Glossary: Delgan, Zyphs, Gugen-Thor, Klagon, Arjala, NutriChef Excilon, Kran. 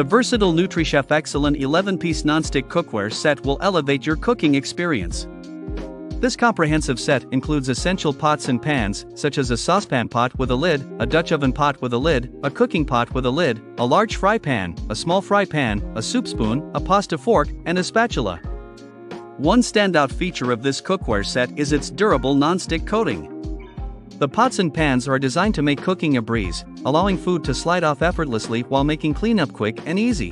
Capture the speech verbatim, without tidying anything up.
The versatile NutriChef Excilon eleven-piece nonstick cookware set will elevate your cooking experience. This comprehensive set includes essential pots and pans, such as a saucepan pot with a lid, a Dutch oven pot with a lid, a cooking pot with a lid, a large fry pan, a small fry pan, a soup spoon, a pasta fork, and a spatula. One standout feature of this cookware set is its durable nonstick coating. The pots and pans are designed to make cooking a breeze, allowing food to slide off effortlessly while making cleanup quick and easy.